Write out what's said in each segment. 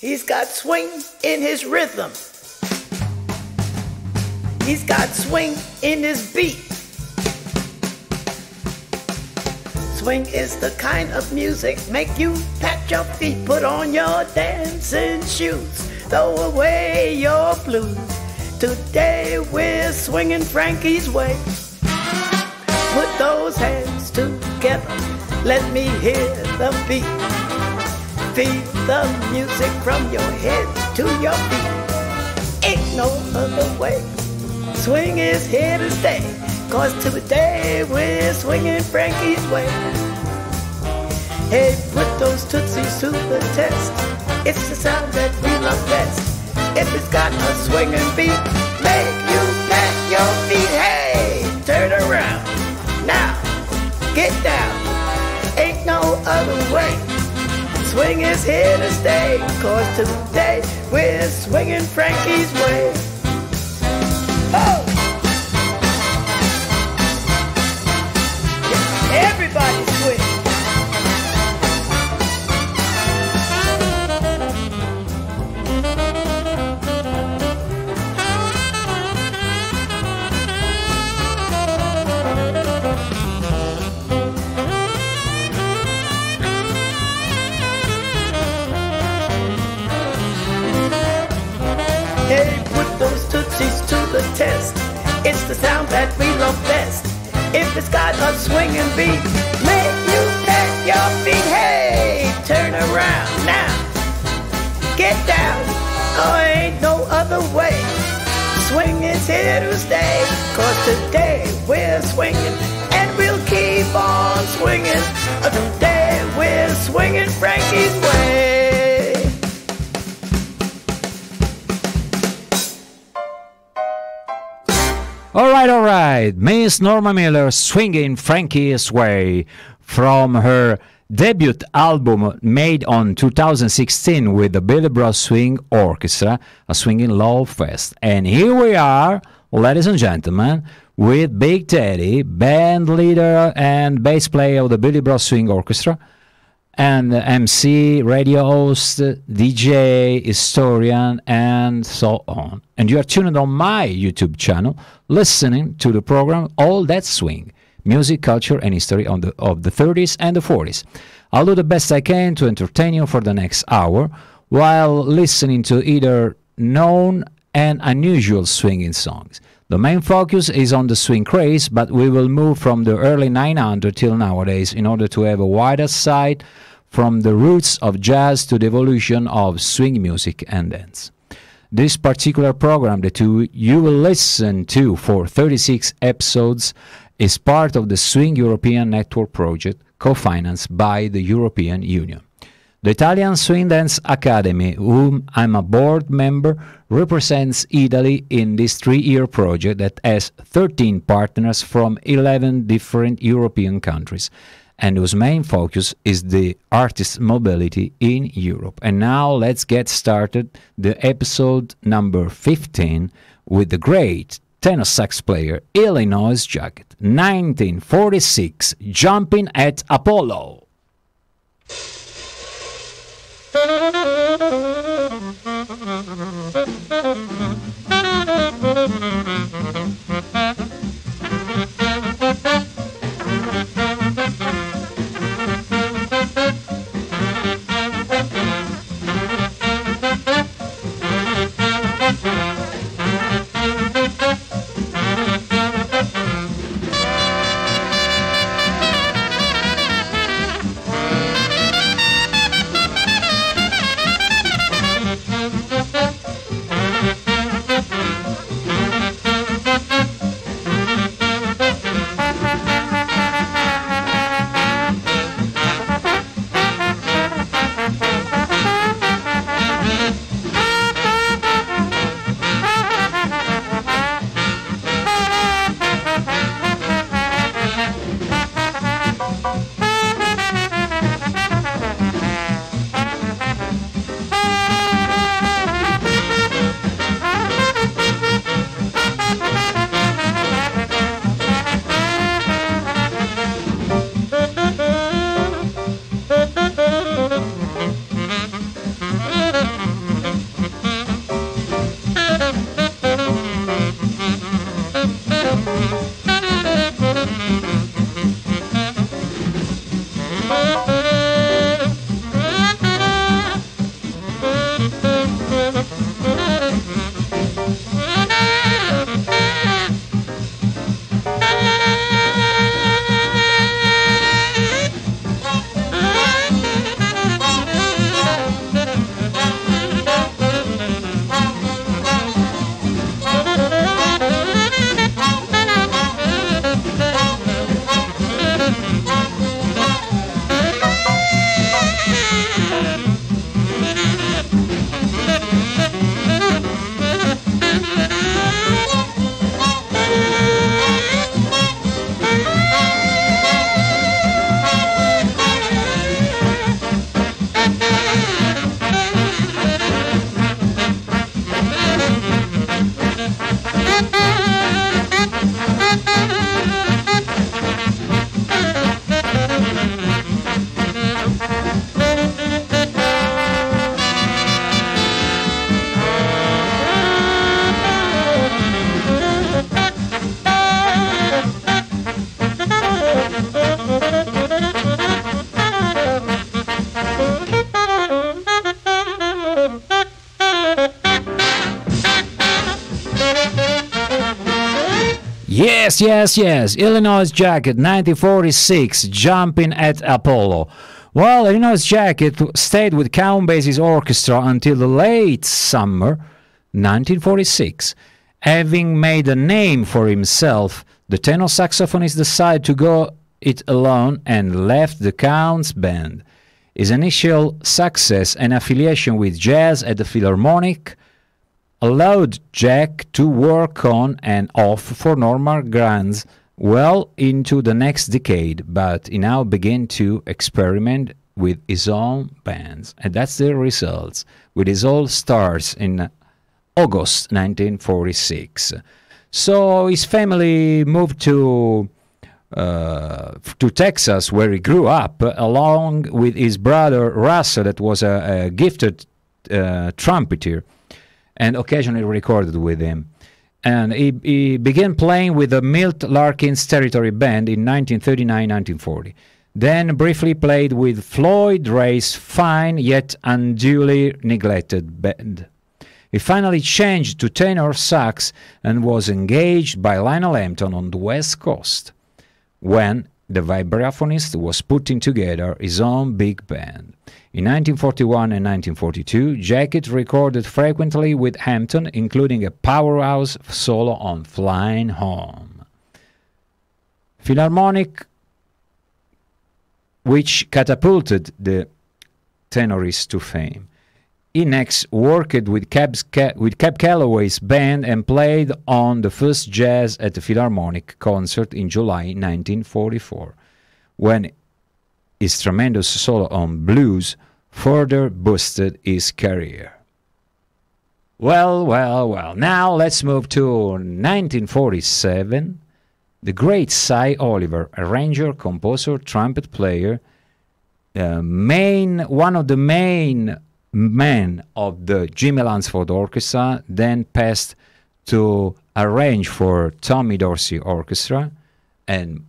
He's got swing in his rhythm. He's got swing in his beat. Swing is the kind of music make you pat your feet, put on your dancing shoes, throw away your blues. Today we're swinging Frankie's way. Put those hands together, let me hear the beat. Feel the music from your head to your feet. Ain't no other way. Swing is here to stay, 'cause today we're swinging Frankie's way. Hey, put those tootsies to the test. It's the sound that we love best. If it's got a swinging beat, make you pat your feet. Hey, turn around. Now, get down. Ain't no other way. Swing is here to stay, 'cause today we're swinging Frankie's way. Oh! Everybody swing. Hey, put those tootsies to the test. It's the sound that we love best. If it's got a swinging beat, make you pat your feet. Hey, turn around now. Get down. Oh, ain't no other way. Swing is here to stay, 'cause today we're swinging and we'll keep on swinging. Today we're swinging Frankie's way. All right, Miss Norma Miller swinging Frankie's way from her debut album made on 2016 with the Billy Bros. Swing Orchestra, a swinging love fest. And here we are, ladies and gentlemen, with Big Teddy, band leader and bass player of the Billy Bros. Swing Orchestra, and MC, radio host, DJ, historian, and so on. And you are tuned on my YouTube channel, listening to the program All That Swing, music, culture, and history of the 30s and the 40s. I'll do the best I can to entertain you for the next hour while listening to either known and unusual swinging songs. The main focus is on the swing craze, but we will move from the early 1900s till nowadays in order to have a wider sight from the roots of jazz to the evolution of swing music and dance. This particular program that you will listen to for 36 episodes is part of the Swing European Network project, co-financed by the European Union. The Italian Swing Dance Academy, whom I'm a board member, represents Italy in this three-year project that has 13 partners from 11 different European countries, and whose main focus is the artist mobility in Europe. And now let's get started the episode number 15 with the great tenor sax player Illinois Jacquet, 1946, Jumping at Apollo. Yes. Illinois Jacquet, 1946, Jumping at Apollo. Well, Illinois Jacquet stayed with Count Basie's orchestra until the late summer 1946. Having made a name for himself, the tenor saxophonist decided to go it alone and left the Count's band. His initial success and affiliation with jazz at the Philharmonic allowed Jack to work on and off for Norma Granz well into the next decade, but he now began to experiment with his own bands. And that's the results, with his all stars in August 1946. So his family moved to Texas, where he grew up, along with his brother Russell, that was a gifted trumpeter, and occasionally recorded with him. And he began playing with the Milt Larkins Territory Band in 1939-1940. Then briefly played with Floyd Ray's fine yet unduly neglected band. He finally changed to tenor sax and was engaged by Lionel Hampton on the West Coast, when the vibraphonist was putting together his own big band. In 1941 and 1942, Jacquet recorded frequently with Hampton, including a powerhouse solo on Flying Home. Philharmonic, which catapulted the tenorist to fame. He next worked with Cab Calloway's band and played on the first jazz at the Philharmonic concert in July 1944, when his tremendous solo on blues further boosted his career. Well. Now let's move to 1947. The great Cy Oliver, arranger, composer, trumpet player, one of the main men of the Jimmie Lunceford Orchestra, then passed to arrange for Tommy Dorsey Orchestra and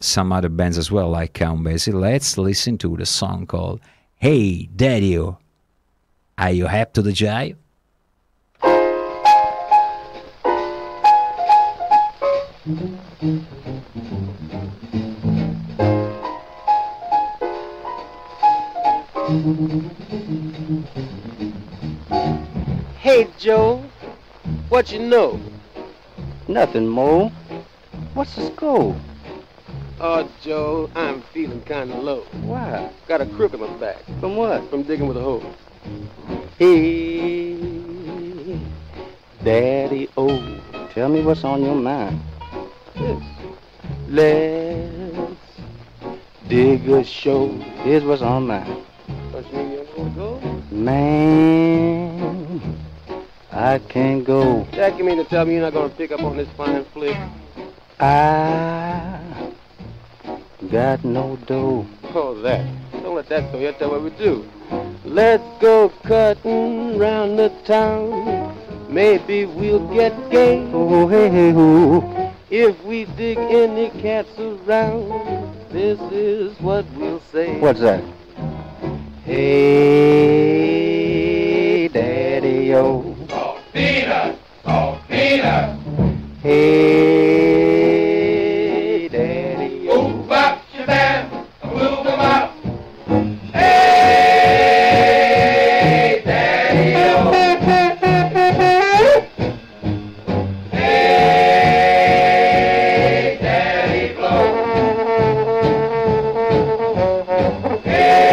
some other bands as well, like Count Basie. Let's listen to the song called Hey Daddy, Are You Hep to the Jive? Hey Joe, what you know? Nothing, Mo. What's the score? Oh, Joe, I'm feeling kind of low. Why? Got a crook in my back. From what? From digging with a hole. Hey, Daddy, oh, tell me what's on your mind. Yes. Let's dig a show. Here's what's on mine. What you mean you don't want to go? Man, I can't go. Jack, you mean to tell me you're not going to pick up on this fine flick? I got no dough. Oh, that. Don't let that go. You have to tell what we do. Let's go cutting round the town. Maybe we'll get gay. Oh, hey, hey, oh. If we dig any cats around, this is what we'll say. What's that? Hey, Daddy-o. Oh, Peter. Hey, Daddy-o. Move up your band, move them up. Hey, Daddy-o. Hey, Daddy-blow. Hey.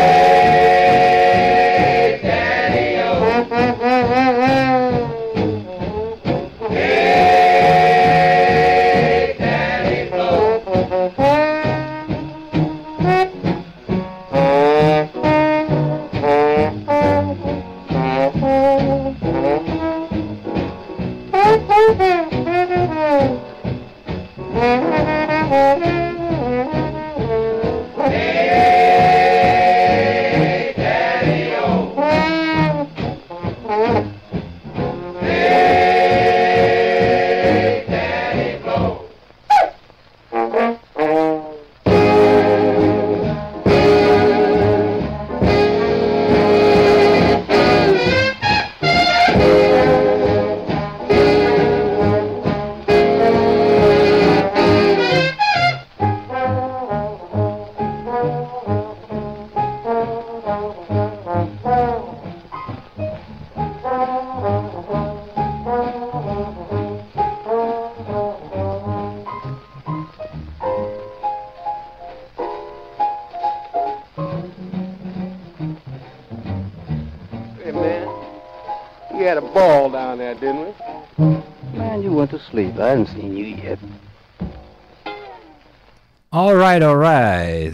We had a ball down there, didn't we? Man, you went to sleep. I haven't seen you yet. All right, all right.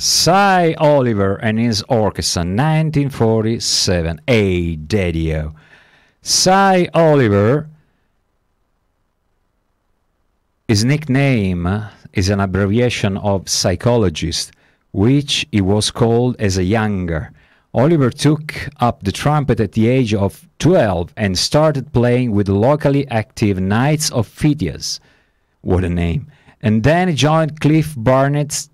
Cy Oliver and his orchestra, 1947. Hey, Daddy-o. Cy Oliver, his nickname is an abbreviation of psychologist, which he was called as a younger. Oliver took up the trumpet at the age of 12 and started playing with the locally active Knights of Pythias. What a name. And then joined Cliff Barnett's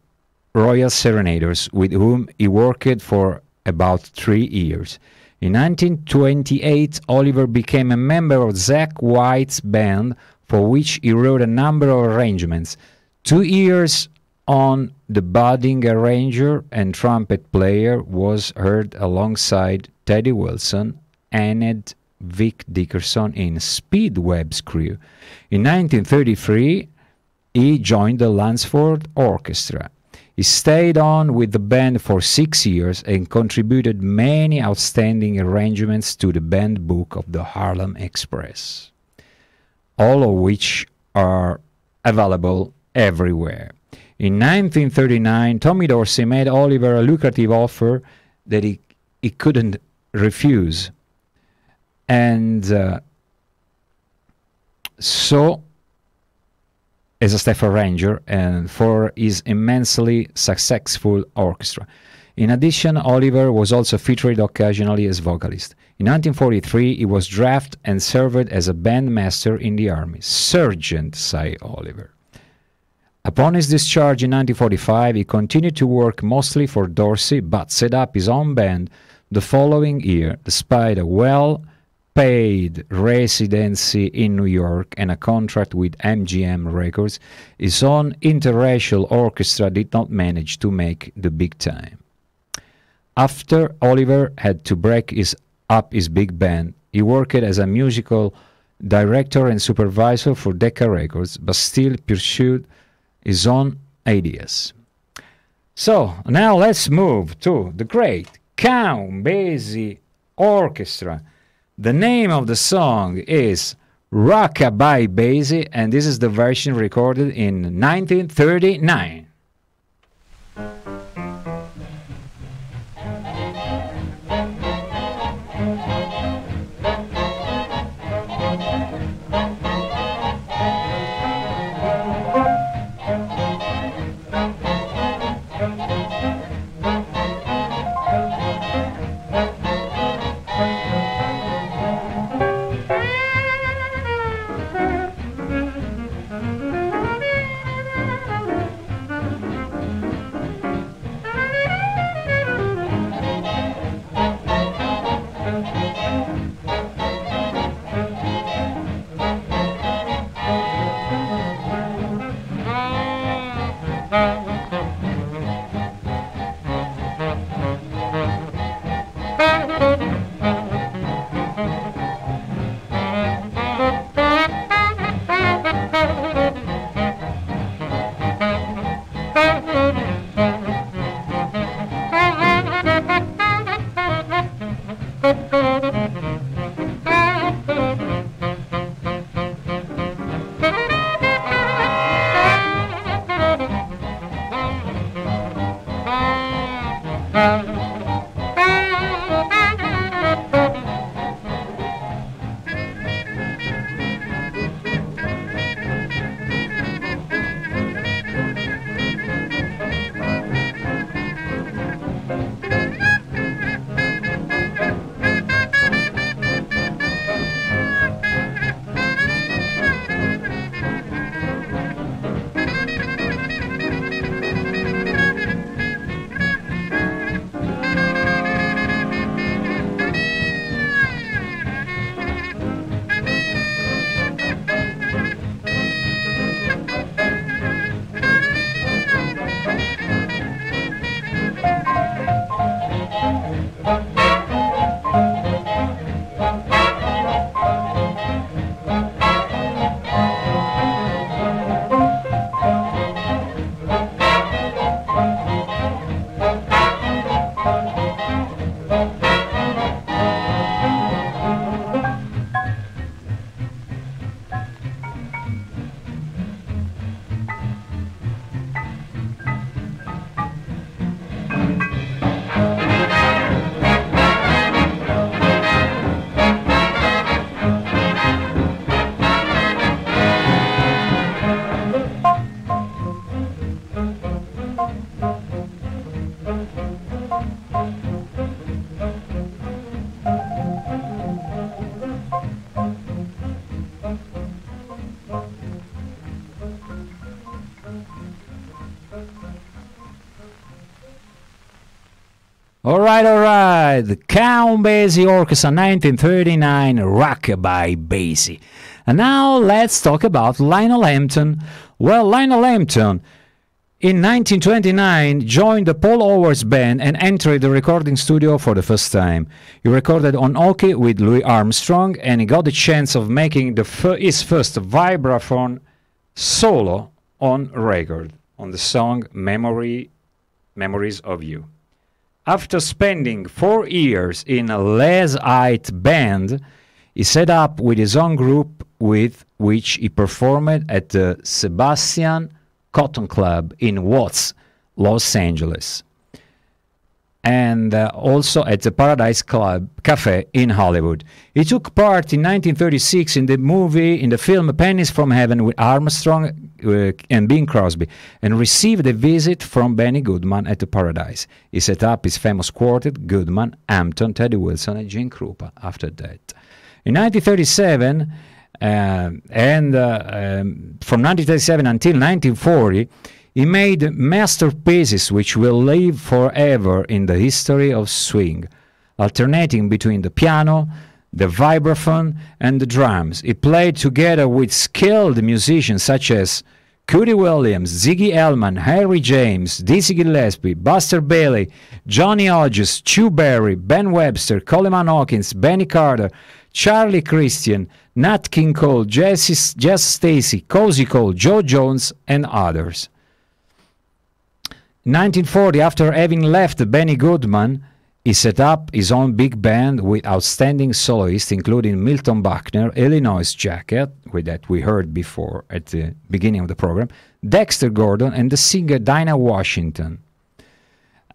Royal Serenaders, with whom he worked for about 3 years. In 1928, Oliver became a member of Zack White's band, for which he wrote a number of arrangements. 2 years on, the budding arranger and trumpet player was heard alongside Teddy Wilson and Vic Dickerson in Speedweb's crew. In 1933, he joined the Lunceford Orchestra. He stayed on with the band for 6 years and contributed many outstanding arrangements to the band book of the Harlem Express, all of which are available everywhere. In 1939, Tommy Dorsey made Oliver a lucrative offer that he couldn't refuse. And so, as a staff arranger and for his immensely successful orchestra. In addition, Oliver was also featured occasionally as vocalist. In 1943, he was drafted and served as a bandmaster in the Army, Sergeant Cy Oliver. Upon his discharge in 1945, he continued to work mostly for Dorsey, but set up his own band the following year, despite a well-paid residency in New York and a contract with MGM Records. His own interracial orchestra did not manage to make the big time. After Oliver had to break up his big band, he worked as a musical director and supervisor for Decca Records, but still pursued his own ideas. So now let's move to the great Count Basie Orchestra. The name of the song is Rockabye Basie, and this is the version recorded in 1939. All right. The Count Basie Orchestra, 1939, Rockabye Basie. And now let's talk about Lionel Hampton. Well, Lionel Hampton, in 1929, joined the Paul Howarth Band and entered the recording studio for the first time. He recorded on Oki with Louis Armstrong, and he got the chance of making his first vibraphone solo on record on the song Memories of You. After spending 4 years in a Les-Ite band, he set up with his own group, with which he performed at the Sebastian Cotton Club in Watts, Los Angeles, and also at the Paradise Club Cafe in Hollywood. He took part in 1936 in the film Pennies from Heaven with Armstrong and Bing Crosby, and received a visit from Benny Goodman at the Paradise. He set up his famous quartet, Goodman, Hampton, Teddy Wilson and Gene Krupa after that. In 1937, from 1937 until 1940, he made masterpieces which will live forever in the history of swing, alternating between the piano, the vibraphone, and the drums. He played together with skilled musicians such as Cootie Williams, Ziggy Elman, Harry James, Dizzy Gillespie, Buster Bailey, Johnny Hodges, Chew Berry, Ben Webster, Coleman Hawkins, Benny Carter, Charlie Christian, Nat King Cole, Jess Stacy, Cozy Cole, Joe Jones, and others. In 1940, after having left Benny Goodman, he set up his own big band with outstanding soloists, including Milton Buckner, Illinois Jacquet, that we heard before at the beginning of the program, Dexter Gordon, and the singer Dinah Washington.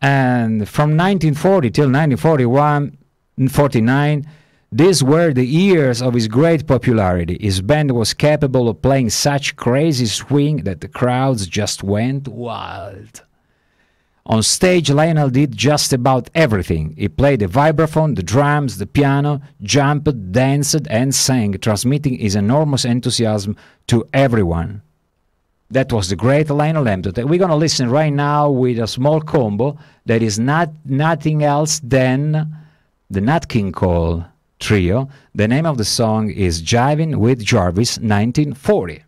And from 1940 till 1949, these were the years of his great popularity. His band was capable of playing such crazy swing that the crowds just went wild. On stage, Lionel did just about everything. He played the vibraphone, the drums, the piano, jumped, danced, and sang, transmitting his enormous enthusiasm to everyone. That was the great Lionel Hampton. We're going to listen right now with a small combo that is nothing else than the Nat King Cole Trio. The name of the song is Jiving with Jarvis, 1940.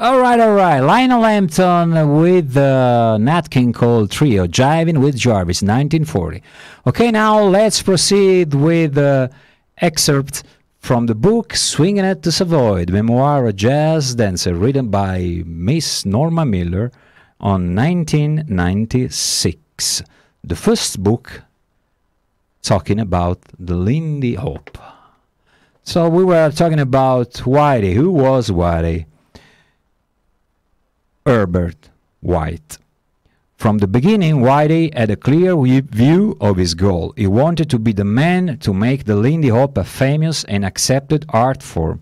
All right. Lionel Hampton with the Nat King Cole Trio, Jiving with Jarvis, 1940. Okay, now let's proceed with the excerpt from the book Swinging at the Savoy, the memoir of a jazz dancer, written by Miss Norma Miller on 1996. The first book talking about the Lindy Hop. So we were talking about Whitey. Who was Whitey? Herbert White. From the beginning, Whitey had a clear view of his goal. He wanted to be the man to make the Lindy Hop a famous and accepted art form.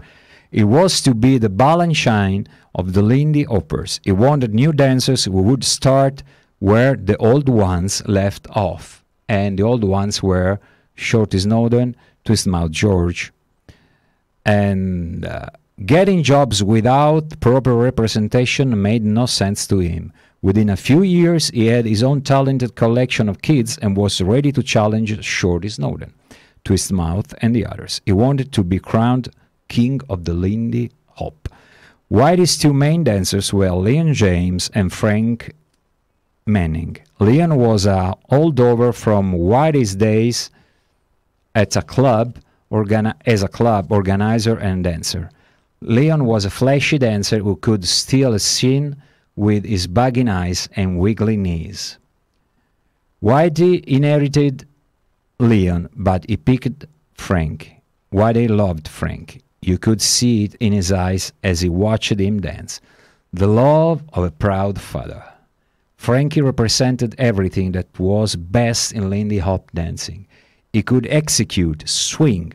It was to be the Balanchine of the Lindy Hoppers. He wanted new dancers who would start where the old ones left off. And the old ones were Shorty Snowden, Twistmouth George. And getting jobs without proper representation made no sense to him. Within a few years, he had his own talented collection of kids and was ready to challenge Shorty Snowden, Twistmouth, and the others. He wanted to be crowned King of the Lindy Hop. Whitey's two main dancers were Leon James and Frank Manning. Leon was a holdover from Whitey's days at a club organizer and dancer. Leon was a flashy dancer who could steal a scene with his bugging eyes and wiggly knees. Whitey inherited Leon, but he picked Frank. Whitey loved Frank. You could see it in his eyes as he watched him dance. The love of a proud father. Frankie represented everything that was best in Lindy Hop dancing. He could execute, swing,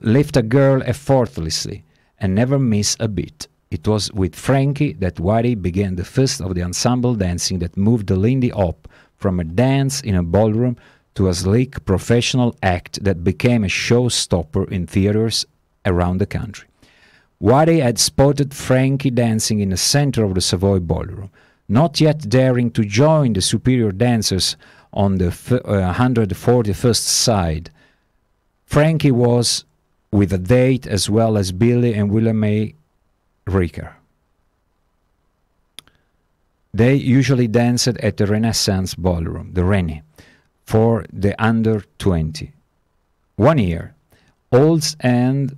lift a girl effortlessly, and never miss a beat. It was with Frankie that Whitey began the first of the ensemble dancing that moved the Lindy Hop from a dance in a ballroom to a sleek professional act that became a showstopper in theaters around the country. Whitey had spotted Frankie dancing in the center of the Savoy Ballroom. Not yet daring to join the superior dancers on the 141st side, Frankie was with a date, as well as Billy and William A. Ricker. They usually danced at the Renaissance Ballroom, the Rennie, for the under 20. 1 year, olds and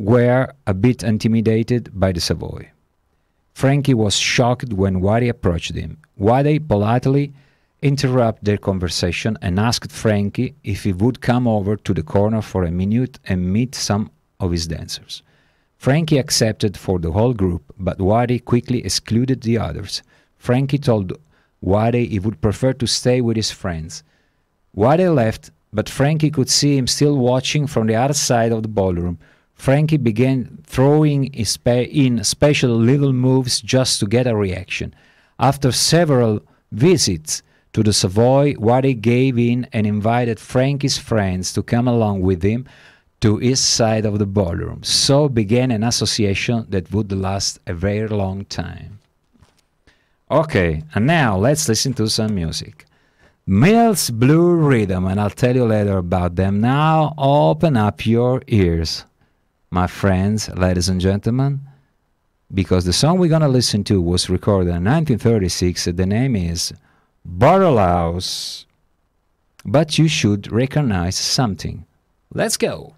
were a bit intimidated by the Savoy. Frankie was shocked when Whitey approached him. Whitey politely interrupted their conversation and asked Frankie if he would come over to the corner for a minute and meet some of his dancers. Frankie accepted for the whole group, but Whitey quickly excluded the others. Frankie told Whitey he would prefer to stay with his friends. Whitey left, but Frankie could see him still watching from the other side of the ballroom. Frankie began throwing in special little moves just to get a reaction. After several visits to the Savoy, Whitey gave in and invited Frankie's friends to come along with him to his side of the ballroom. So began an association that would last a very long time. Okay, and now let's listen to some music. Mills Blue Rhythm, and I'll tell you later about them. Now open up your ears, my friends, ladies and gentlemen, because the song we're going to listen to was recorded in 1936. The name is Barrelhouse, but you should recognize something. Let's go.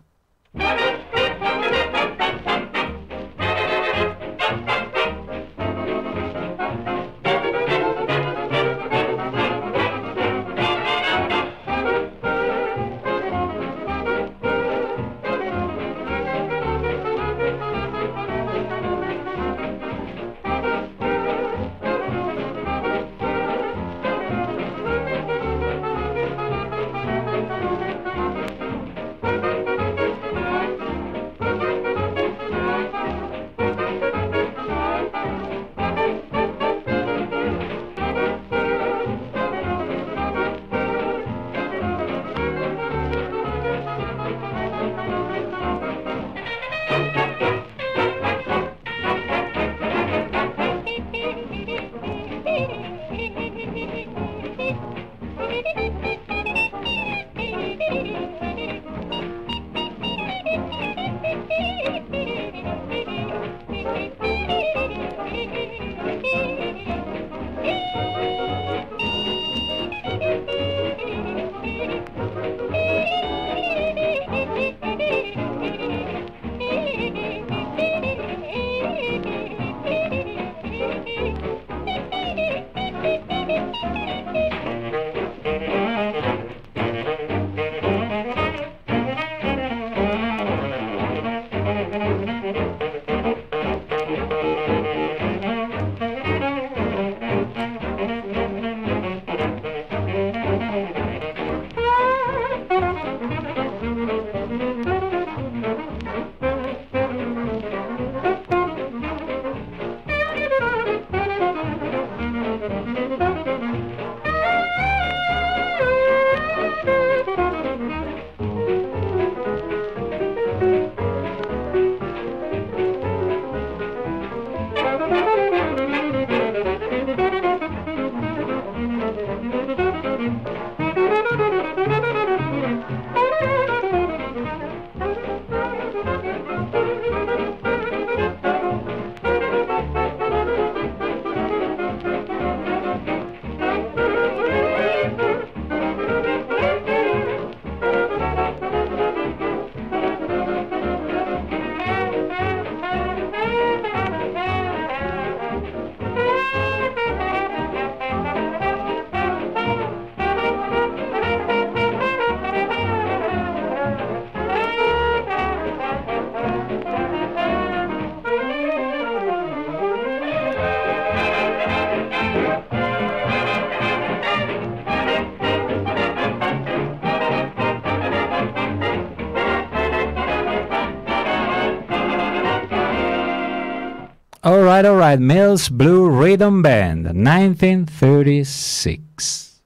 All right. Mills Blue Rhythm Band, 1936.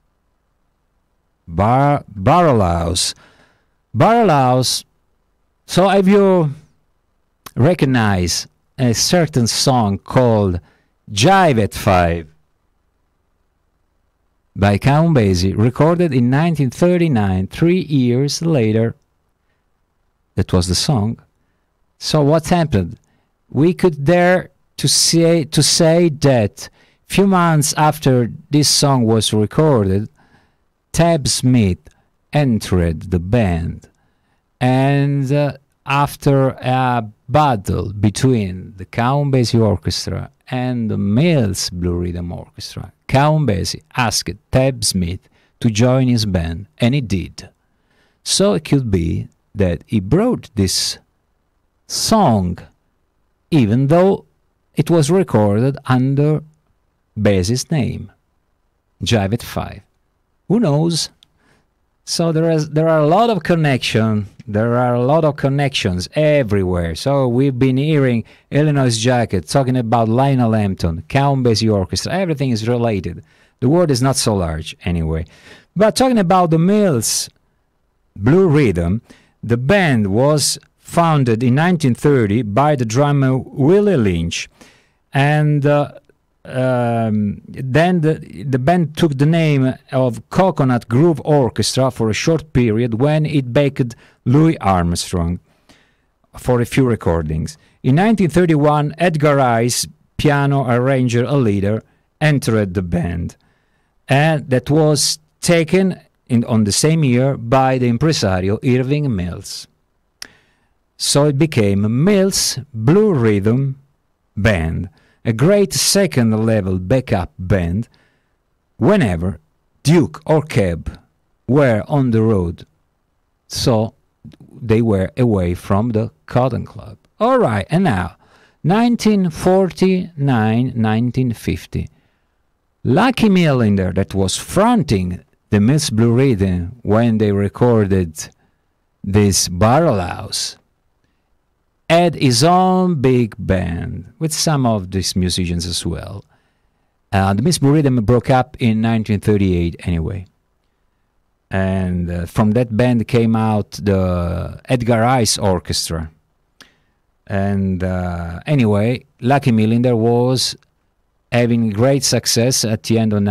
Barrelhouse. Barrelhouse. So if you recognize a certain song called Jive at Five by Count Basie, recorded in 1939, 3 years later. That was the song. So what happened? We could dare to say that few months after this song was recorded, Tab Smith entered the band, and after a battle between the Count Basie Orchestra and the Mills Blue Rhythm Orchestra, Count Basie asked Tab Smith to join his band, and he did. So it could be that he brought this song, even though it was recorded under Basie's name, Jive at Five. Who knows? So there are a lot of connections. There are a lot of connections everywhere. So we've been hearing Illinois Jacquet, talking about Lionel Hampton, Count Basie Orchestra. Everything is related. The world is not so large anyway. But talking about the Mills Blue Rhythm, the band was founded in 1930 by the drummer Willie Lynch, and then the band took the name of Coconut Grove Orchestra for a short period when it backed Louis Armstrong for a few recordings. In 1931, Edgar Rice, piano arranger and leader, entered the band, and that was taken in on the same year by the impresario Irving Mills. So it became Mills Blue Rhythm Band, a great second-level backup band whenever Duke or Cab were on the road, so they were away from the Cotton Club. All right, and now, 1949-1950. Lucky Millinder, that was fronting the Mills Blue Rhythm when they recorded this Barrelhouse, had his own big band with some of these musicians as well. The Mills Blue Rhythm broke up in 1938 anyway. And from that band came out the Edgar Rice Orchestra. And anyway, Lucky Millinder was having great success at the end of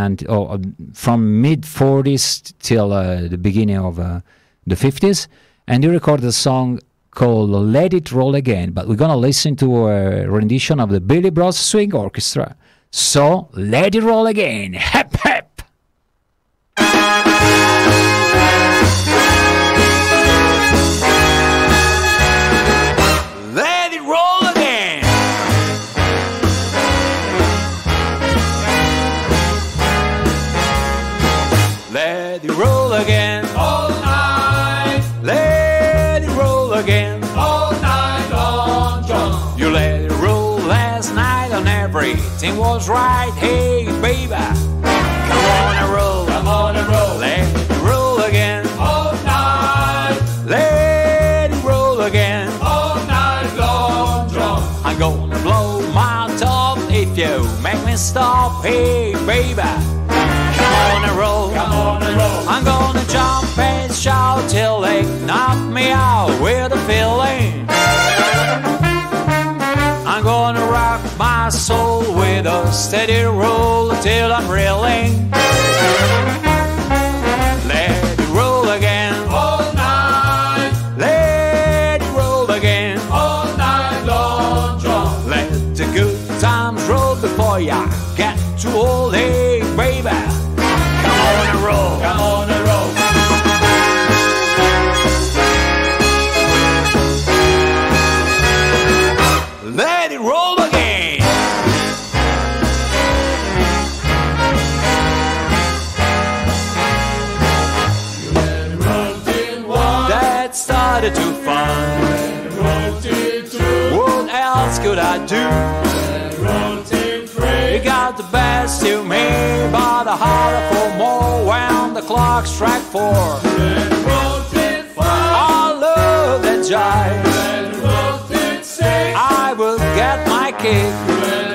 from mid-40s till the beginning of the 50s. And he recorded a song called Let It Roll Again, but we're gonna listen to a rendition of the Billy Bros. Swing Orchestra. So, let it roll again! Hep, hep! Let it roll again! Let it roll again! Again, all night long, John. You let it roll last night, and everything was right. Hey, baby, come on and roll, let it roll again, all night. Let it roll again, all night long, John. I'm gonna blow my top if you make me stop. Hey, baby, come on and roll, I'm gonna jump and shout till they knock me out with a feeling. I'm gonna rock my soul with a steady roll till I'm reeling. Let it roll again, all night. Let it roll again, all night long, John. Let the good times roll before ya get too old, hey baby. Come on and roll. Let it roll again. You let it roll till one that started to find. Let it roll till two. What else could I do? Let it roll till three. You got the best to me, but the harder for more when the clock strike four. Let it roll till five. I love that jive. Let it roll till six. I will get my kick.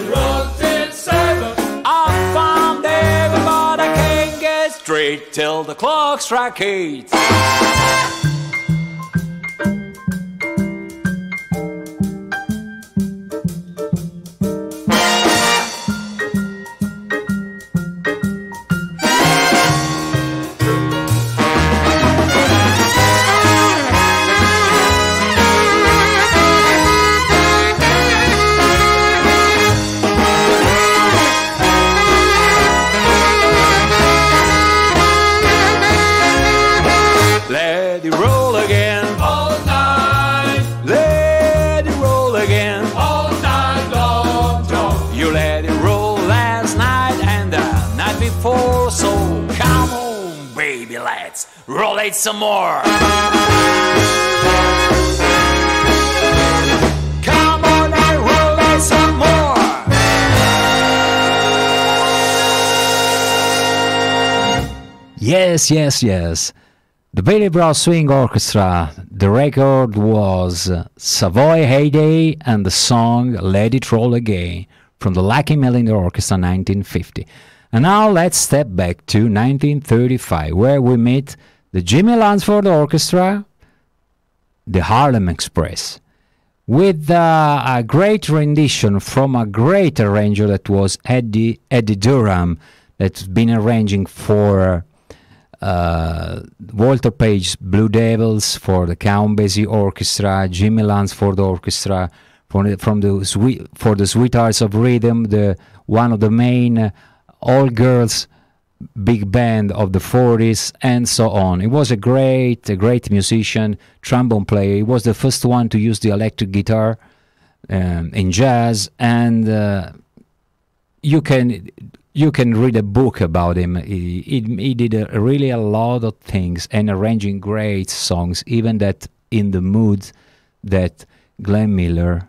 till the clock strikes 8. Rollate some more. Come on and rollate some more. Yes, yes, yes. The Billy Bros. Swing Orchestra. The record was Savoy Heyday and the song Let It Roll Again from the Lucky Millinder Orchestra 1950. And now let's step back to 1935, where we meet the Jimmie Lunceford Orchestra, the Harlem Express, with a great rendition from a great arranger that was Eddie Durham, that's been arranging for Walter Page's Blue Devils, for the Count Basie Orchestra, Jimmie Lunceford Orchestra, for the Sweethearts of Rhythm, one of the main all-girls big band of the 40s, and so on. He was a great musician, trombone player. He was the first one to use the electric guitar in jazz, and you can read a book about him. He did really a lot of things, and arranging great songs, even that in the mood that Glenn Miller,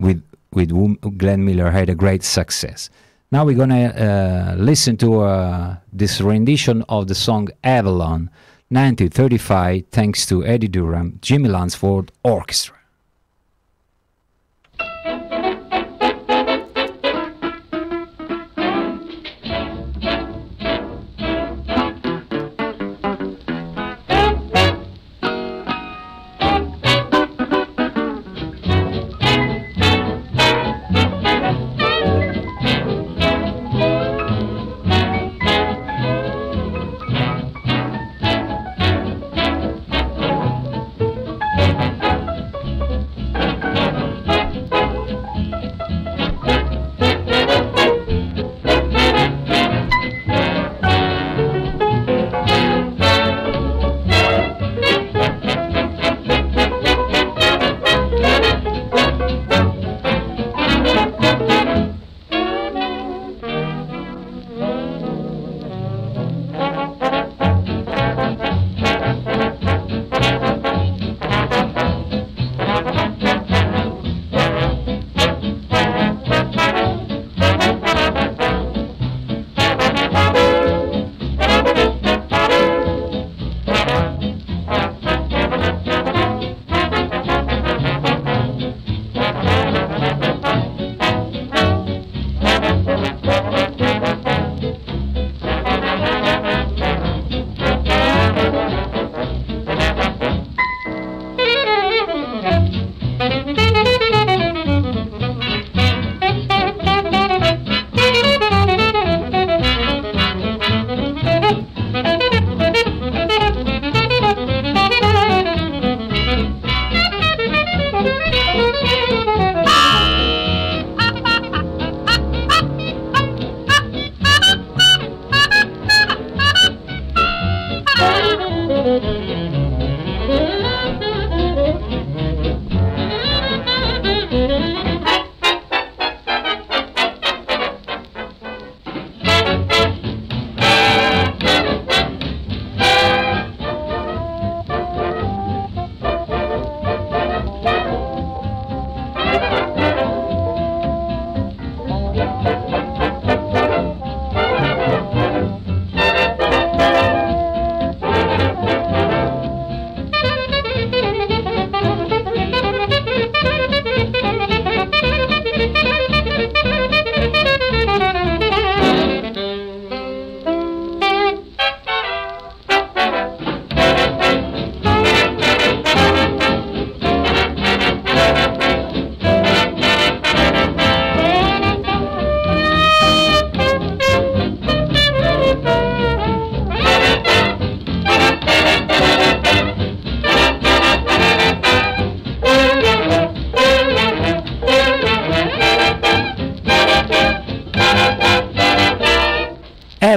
with whom Glenn Miller had a great success. Now we're going to listen to this rendition of the song Avalon, 1935, thanks to Eddie Durham, Jimmie Lunceford Orchestra.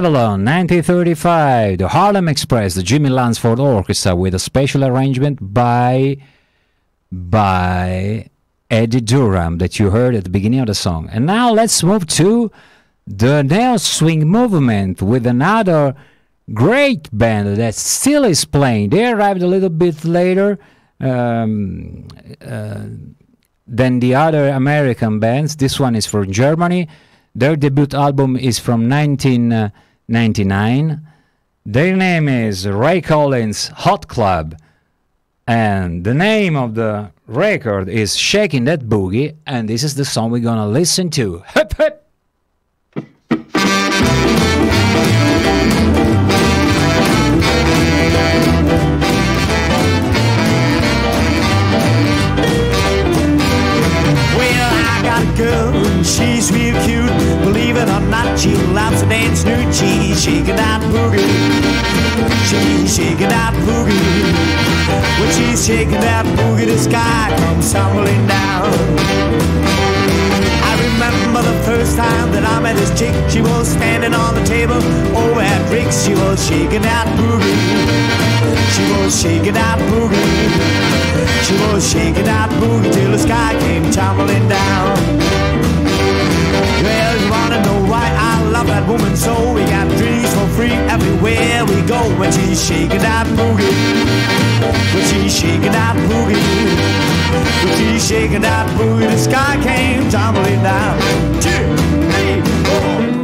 Avalon, 1935, the Harlem Express, the Jimmie Lunceford Orchestra, with a special arrangement by Eddie Durham that you heard at the beginning of the song. And now let's move to the Neo Swing Movement with another great band that still is playing. They arrived a little bit later than the other American bands. This one is from Germany. Their debut album is from 1999. Their name is Ray Collins Hot Club, and the name of the record is Shaking That Boogie, and this is the song we're gonna listen to. Hup, hup. Girl, she's real cute. Believe it or not, she loves to dance nude. She's shaking that boogie. She's shaking that boogie. When she's shaking that boogie, the sky comes tumbling down. I remember the first time that I met this chick. She was standing on the table over at Rick's. She was shaking that boogie. She was shaking that boogie. She was shaking that boogie till the sky came tumbling down. Well, you wanna know why I love that woman so? We got drinks for free everywhere we go. When she's shaking that boogie, when she's shaking that boogie, when she's shaking that boogie, the sky came tumbling down. 2, 3, 4.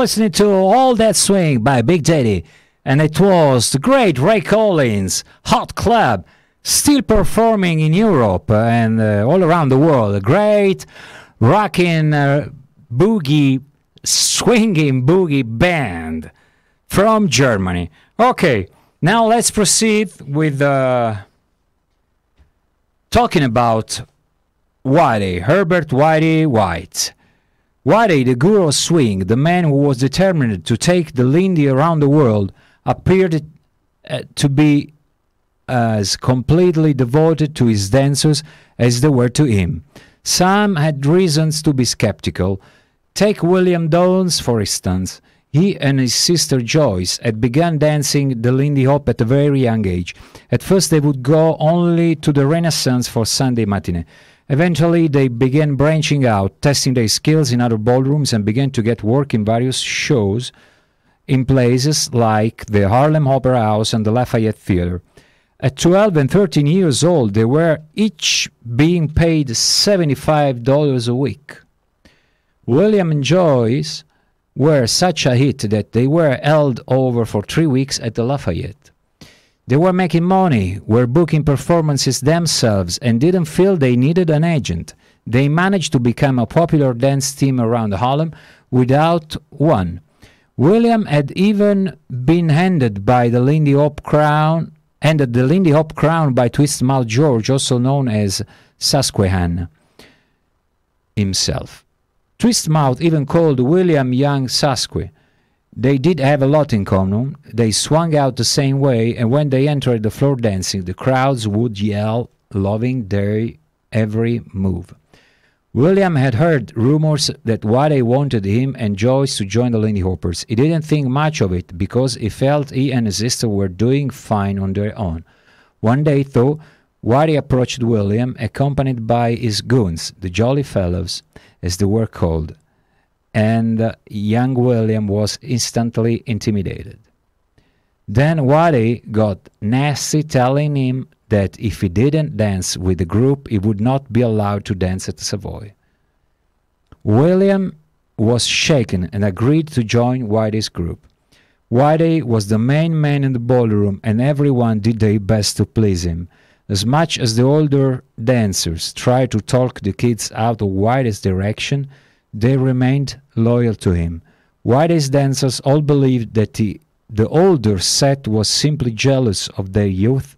Listening to All That Swing by Big Daddy, and it was the great Ray Collins Hot Club, still performing in Europe and all around the world. A great rocking boogie, swinging boogie band from Germany. Okay, now let's proceed with talking about Whitey Herbert Whitey White. Whitey, the guru of swing, the man who was determined to take the Lindy around the world, appeared to be as completely devoted to his dancers as they were to him. Some had reasons to be skeptical. Take William Dawes, for instance. He and his sister Joyce had begun dancing the Lindy Hop at a very young age. At first they would go only to the Renaissance for Sunday matinee. Eventually, they began branching out, testing their skills in other ballrooms, and began to get work in various shows in places like the Harlem Opera House and the Lafayette Theater. At 12 and 13 years old, they were each being paid $75 a week. William and Joyce were such a hit that they were held over for 3 weeks at the Lafayette. They were making money, were booking performances themselves, and didn't feel they needed an agent. They managed to become a popular dance team around Harlem without one. William had even been handed the Lindy Hop crown by Twistmouth George, also known as Susquehanna himself. Twistmouth even called William Young Susque. They did have a lot in common. They swung out the same way, and when they entered the floor dancing, the crowds would yell, loving their every move. William had heard rumors that Whitey wanted him and Joyce to join the Lindy Hoppers. He didn't think much of it because he felt he and his sister were doing fine on their own. One day, though, Whitey approached William, accompanied by his goons, the Jolly Fellows, as they were called, and young William was instantly intimidated. Then Whitey got nasty, telling him that if he didn't dance with the group, he would not be allowed to dance at the Savoy. William was shaken and agreed to join Whitey's group. Whitey was the main man in the ballroom, and everyone did their best to please him. As much as the older dancers tried to talk the kids out of Whitey's direction, they remained loyal to him. Whitey's dancers all believed that the older set was simply jealous of their youth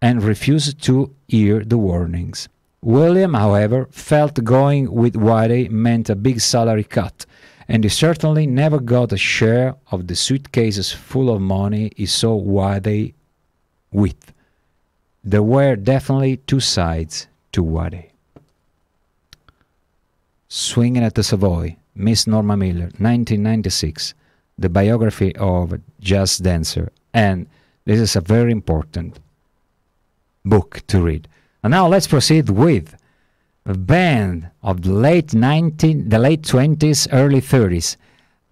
and refused to hear the warnings. William, however, felt going with Whitey meant a big salary cut, and he certainly never got a share of the suitcases full of money he saw Whitey with. There were definitely two sides to Whitey. Swinging at the Savoy, Miss Norma Miller, 1996, the biography of a jazz dancer, and this is a very important book to read. And now let's proceed with a band of the late 20s, early 30s,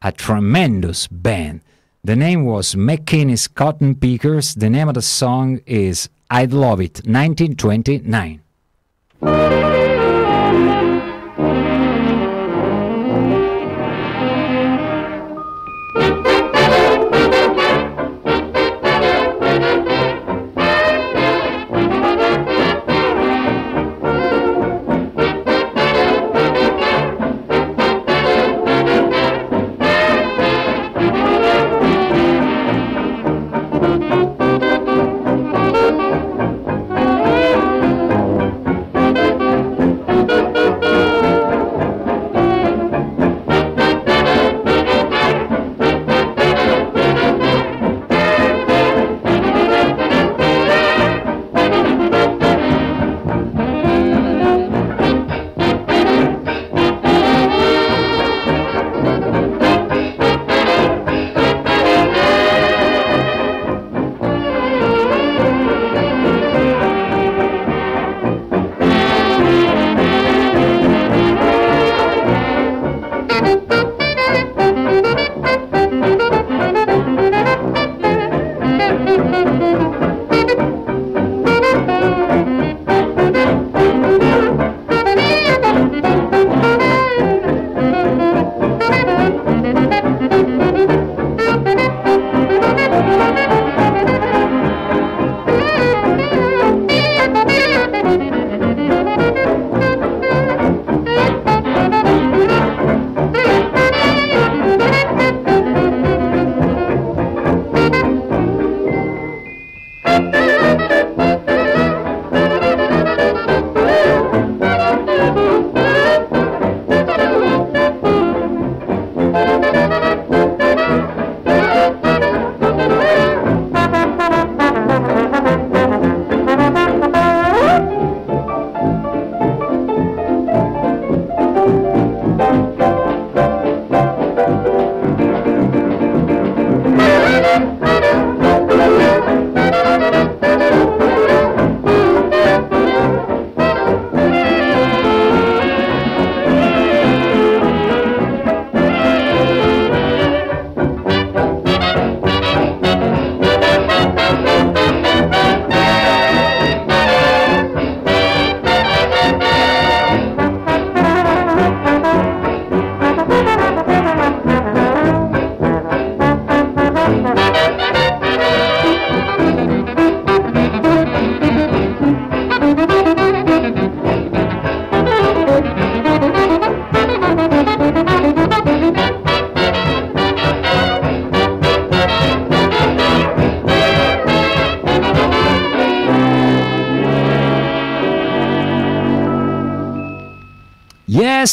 a tremendous band. The name was McKinney's Cotton Pickers. The name of the song is I'd Love It, 1929.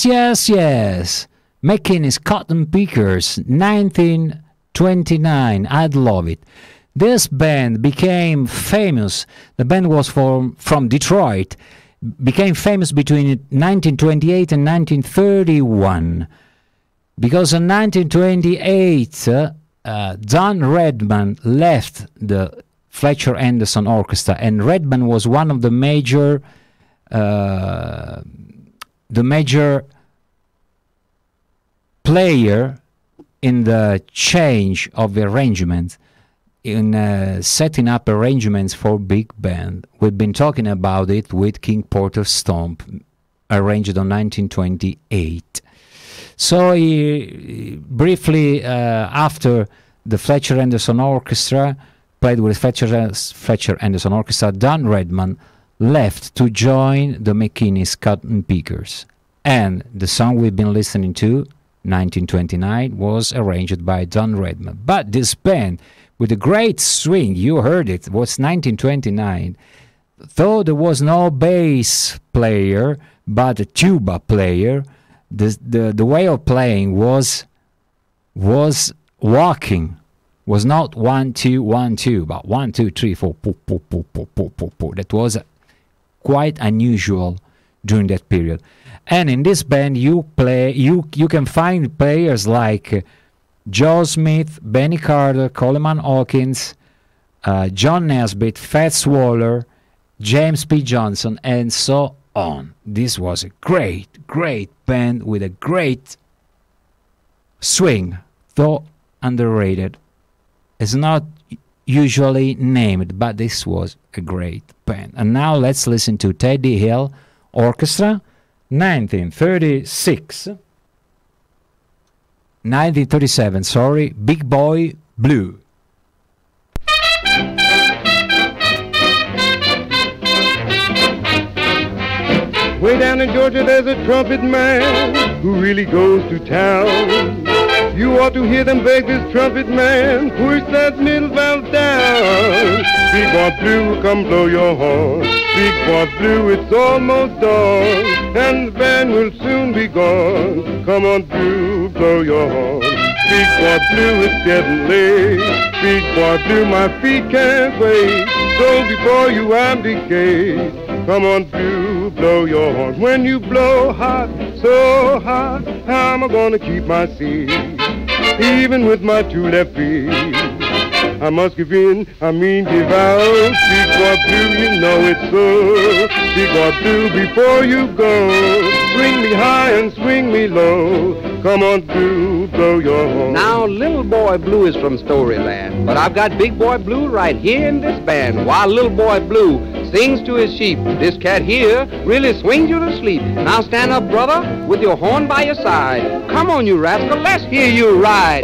Yes. McKinney's Cotton Pickers, 1929. I'd love it. This band became famous. The band was from Detroit. Became famous between 1928 and 1931. Because in 1928, Don Redman left the Fletcher Henderson Orchestra, and Redman was one of the major player in the change of arrangement, in setting up arrangements for big band. We've been talking about it with King Porter Stomp, arranged on 1928. So he briefly after the Fletcher Henderson Orchestra, played with Fletcher Henderson Orchestra, Don Redman left to join the McKinney's Cotton Pickers. And the song we've been listening to, 1929, was arranged by Don Redman. But this band, with a great swing, you heard it, was 1929. Though there was no bass player, but a tuba player, the way of playing was walking, was not 1 2 1 2, but 1 2 3 4 poo, poo, poo, poo, poo, poo, poo. That was quite unusual during that period. And in this band you can find players like Joe Smith, Benny Carter, Coleman Hawkins, John Nesbitt, Fats Waller, James P. Johnson, and so on. This was a great band with a great swing, though underrated. It's not usually named, but this was a great band. And now let's listen to Teddy Hill Orchestra, 1937, sorry, Big Boy Blue. Way down in Georgia there's a trumpet man who really goes to town. You ought to hear them beg this trumpet man, push that middle valve down. Big Boy Blue, come blow your horn. Big Boy Blue, it's almost dawn, and the band will soon be gone. Come on Blue, blow your horn. Big Boy Blue, it's getting late. Big Boy Blue, my feet can't wait. So before you abdicate, come on Blue, blow your horn. When you blow hot, so hot, how am I gonna keep my seat? Even with my two left feet, I must give in, I mean give out. Big Boy Blue, you know it's so. Big Boy Blue, before you go, swing me high and swing me low. Come on Blue, blow your horn. Now Little Boy Blue is from Storyland, but I've got Big Boy Blue right here in this band. While Little Boy Blue sings to his sheep, this cat here really swings you to sleep. Now stand up, brother, with your horn by your side. Come on, you rascal, let's hear you ride.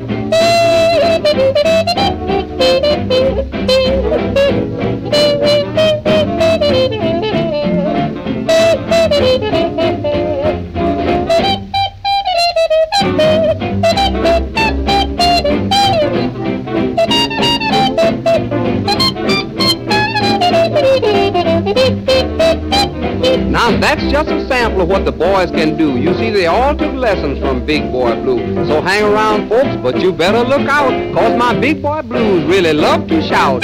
Now that's just a sample of what the boys can do. You see, they all took lessons from Big Boy Blue. So hang around, folks, but you better look out, 'cause my Big Boy Blues really love to shout.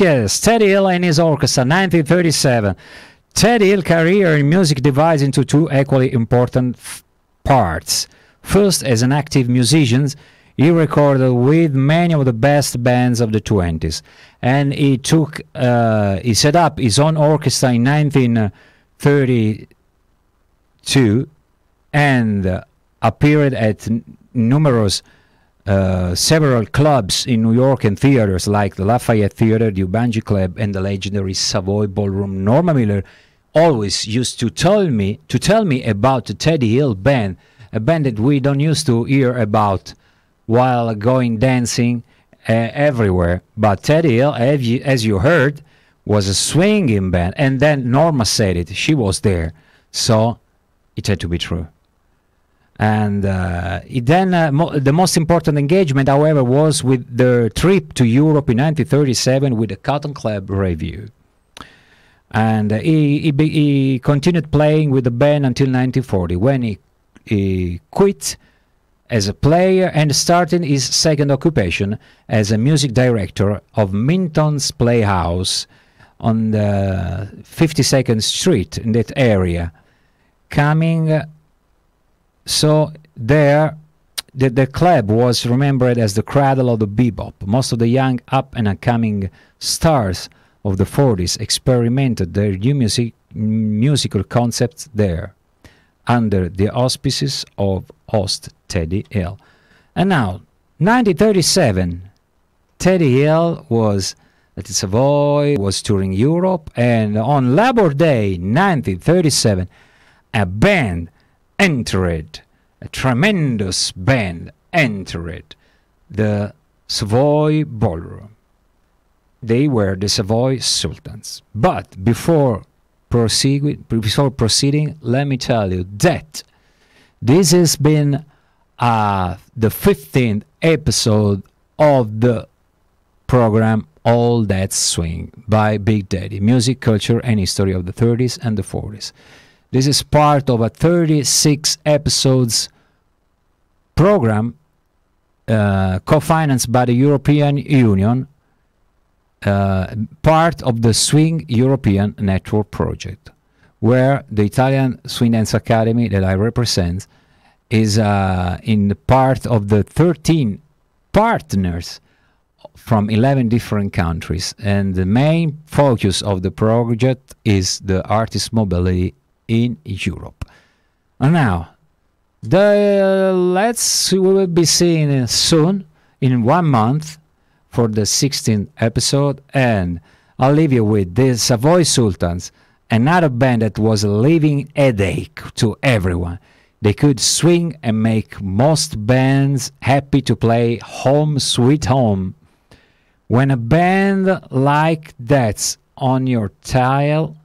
Yes. Teddy Hill and his orchestra, 1937. Teddy Hill's career in music divides into two equally important parts. First, as an active musician, he recorded with many of the best bands of the 20s, and he set up his own orchestra in 1932 and appeared at numerous several clubs in New York and theaters like the Lafayette Theater, the Ubangi Club, and the legendary Savoy Ballroom. Norma Miller always used to tell me about the Teddy Hill Band, a band that we don't used to hear about while going dancing everywhere. But Teddy Hill, as you heard, was a swinging band, and then Norma said it, she was there, so it had to be true. And the most important engagement, however, was with their trip to Europe in 1937 with the Cotton Club Revue. And he continued playing with the band until 1940, when he quit as a player and started his second occupation as a music director of Minton's Playhouse on the 52nd Street in that area, coming... So there, the club was remembered as the cradle of the bebop. Most of the young up-and-coming stars of the 40s experimented their new musical concepts there, under the auspices of host Teddy Hill. And now, 1937, Teddy Hill was at Savoy, was touring Europe, and on Labor Day 1937, a band entered, a tremendous band entered the Savoy Ballroom. They were the Savoy Sultans. But before proceeding, let me tell you that this has been the 15th episode of the program All That Swing by Big Daddy, music, culture, and history of the 30s and the 40s. This is part of a 36 episodes program co-financed by the European Union, part of the Swing European Network project, where the Italian Swing Dance Academy that I represent is in the part of the 13 partners from 11 different countries. And the main focus of the project is the artist mobility in Europe. And now, we will be seeing soon, in 1 month, for the 16th episode, and I'll leave you with the Savoy Sultans, another band that was a living headache to everyone. They could swing and make most bands happy to play Home Sweet Home. When a band like that's on your tile,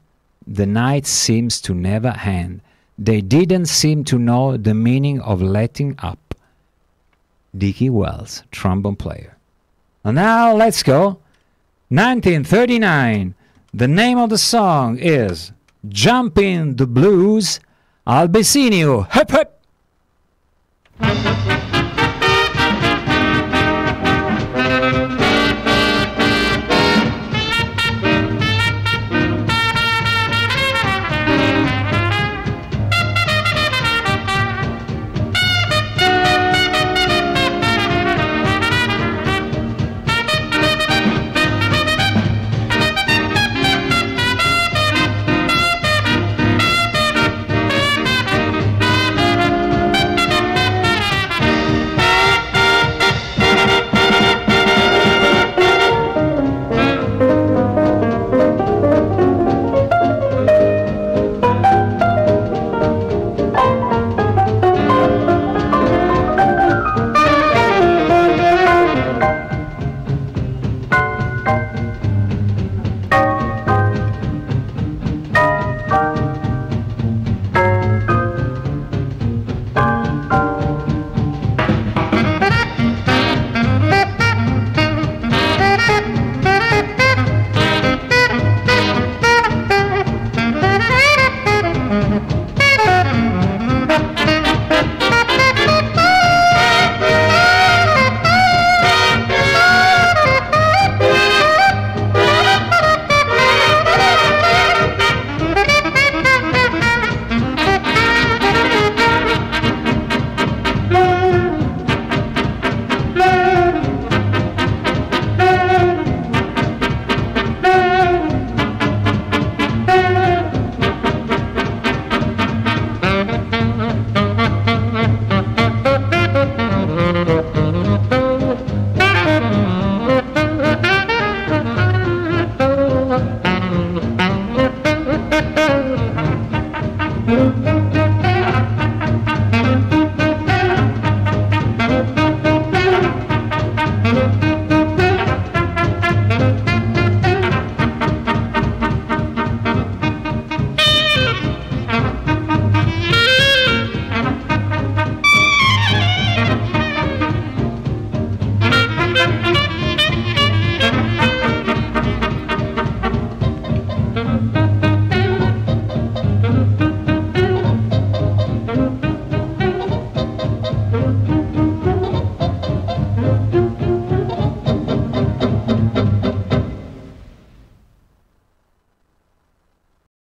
the night seems to never end. They didn't seem to know the meaning of letting up. Dickie Wells, trombone player. And now let's go. 1939. The name of the song is Jumpin' the Blues. I'll be seeing you. Hup, hup.